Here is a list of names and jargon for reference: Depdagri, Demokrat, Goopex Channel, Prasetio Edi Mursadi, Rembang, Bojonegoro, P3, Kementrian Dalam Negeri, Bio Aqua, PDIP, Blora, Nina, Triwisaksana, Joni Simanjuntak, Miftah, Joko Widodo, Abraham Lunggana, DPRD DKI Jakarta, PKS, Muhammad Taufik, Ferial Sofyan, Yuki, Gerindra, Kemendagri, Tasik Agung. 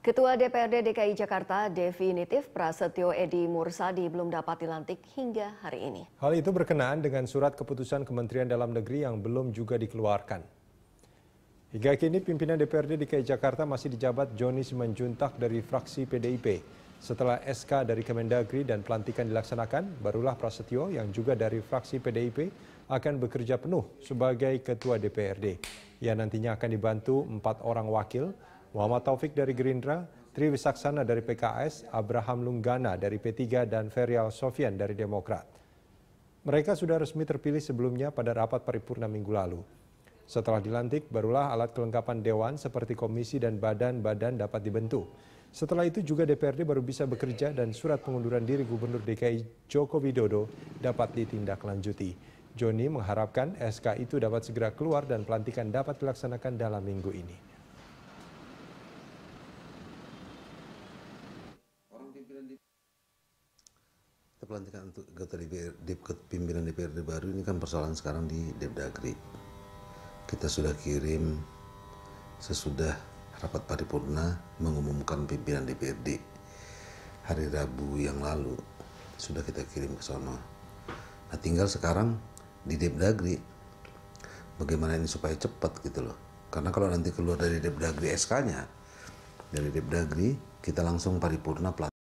Ketua DPRD DKI Jakarta definitif Prasetio Edi Mursadi belum dapat dilantik hingga hari ini. Hal itu berkenaan dengan surat keputusan Kementrian Dalam Negeri yang belum juga dikeluarkan. Hingga kini pimpinan DPRD DKI Jakarta masih dijabat Joni Simanjuntak dari fraksi PDIP. Setelah SK dari Kemendagri dan pelantikan dilaksanakan, barulah Prasetio yang juga dari fraksi PDIP akan bekerja penuh sebagai Ketua DPRD. Ia nantinya akan dibantu 4 orang wakil, Muhammad Taufik dari Gerindra, Triwisaksana dari PKS, Abraham Lunggana dari P3, dan Ferial Sofyan dari Demokrat. Mereka sudah resmi terpilih sebelumnya pada rapat paripurna minggu lalu. Setelah dilantik, barulah alat kelengkapan dewan seperti komisi dan badan-badan dapat dibentuk. Setelah itu juga DPRD baru bisa bekerja dan surat pengunduran diri Gubernur DKI Joko Widodo dapat ditindaklanjuti. Joni mengharapkan SK itu dapat segera keluar dan pelantikan dapat dilaksanakan dalam minggu ini. Pelantikan untuk pimpinan DPRD baru ini kan persoalan sekarang di Depdagri. Kita sudah kirim sesudah rapat paripurna mengumumkan pimpinan DPRD hari Rabu yang lalu, sudah kita kirim ke sana. Nah, tinggal sekarang di Depdagri bagaimana ini supaya cepat gitu loh. Karena kalau nanti keluar dari Depdagri SK-nya, dari Depdagri kita langsung paripurna